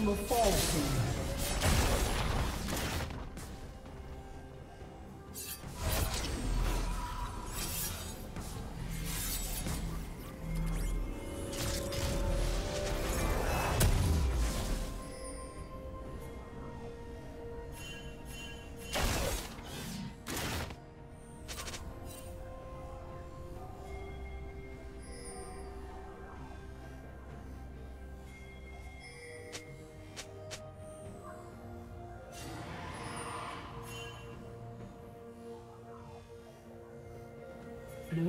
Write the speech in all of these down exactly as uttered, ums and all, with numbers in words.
Satan will fall soon. Blue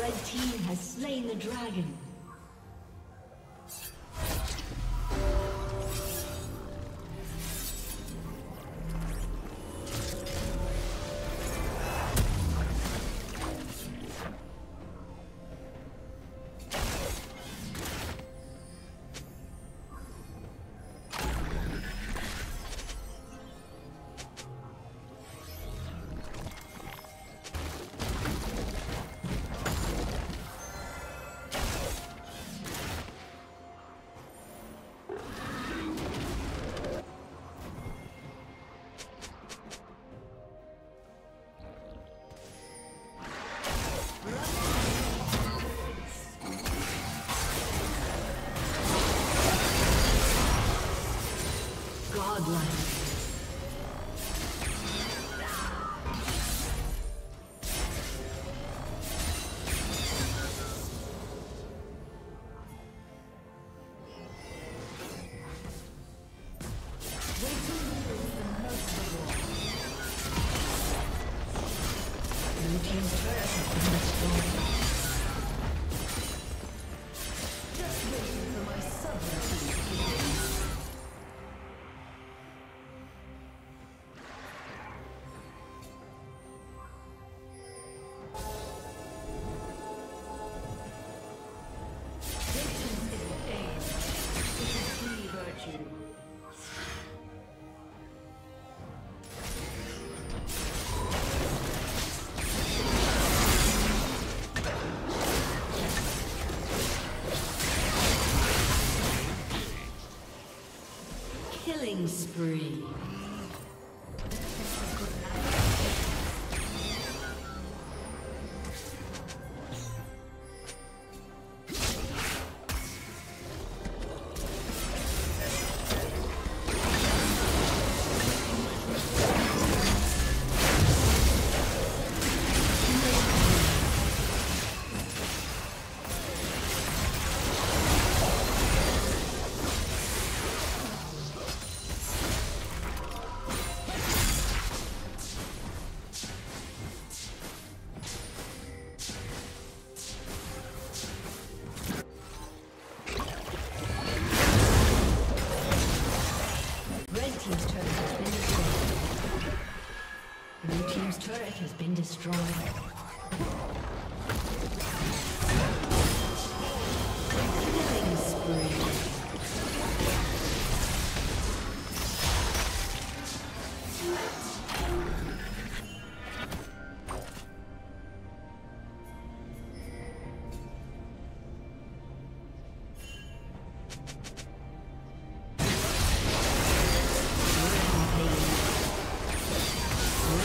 Red team has slain the dragon. Killing spree. Destroyed. Killing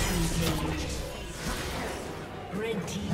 spree. Red team.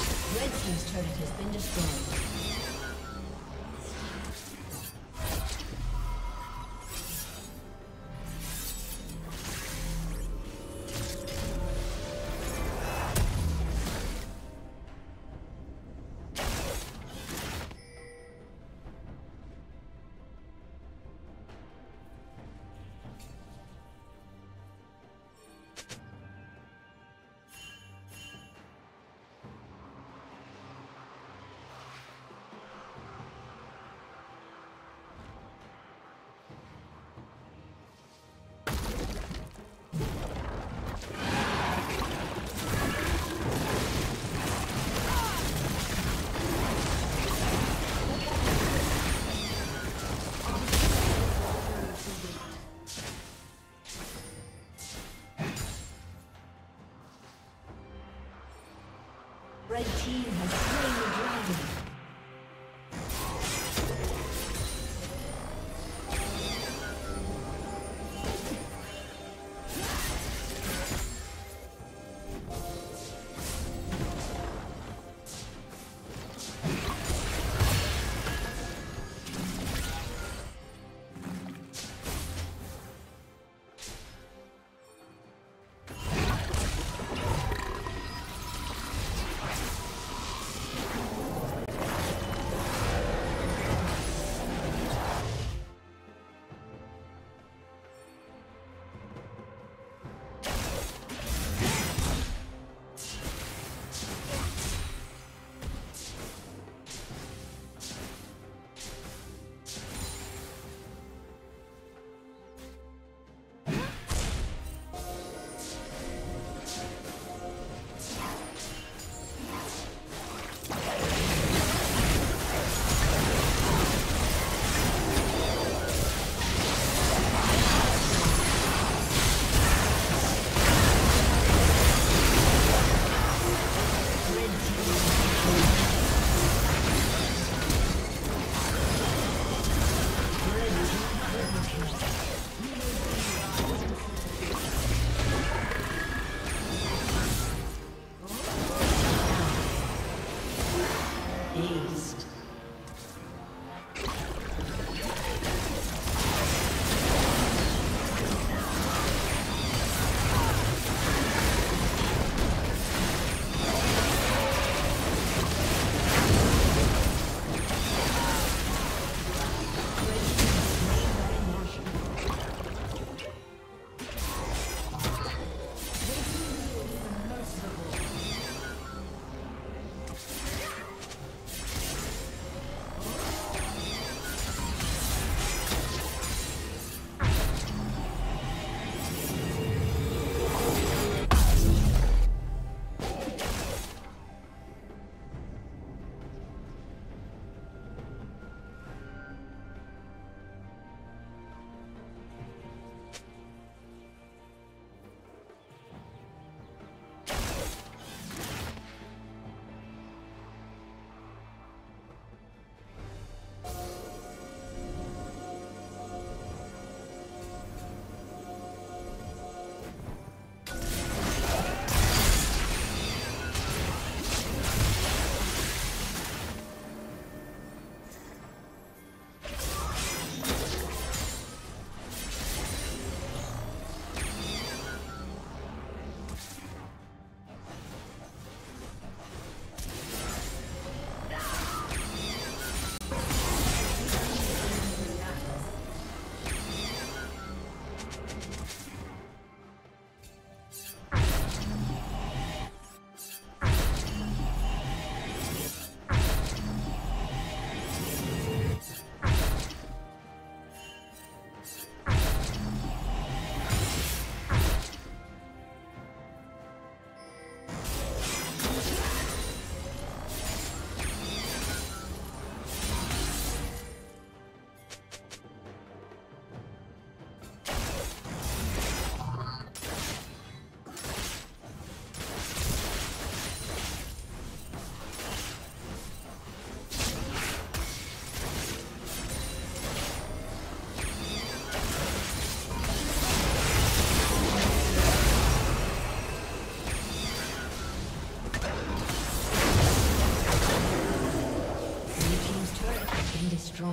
Red team's turret has been destroyed. Red team has slain the dragon. been destroyed.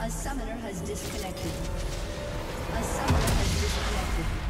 A summoner has disconnected. A summoner has disconnected.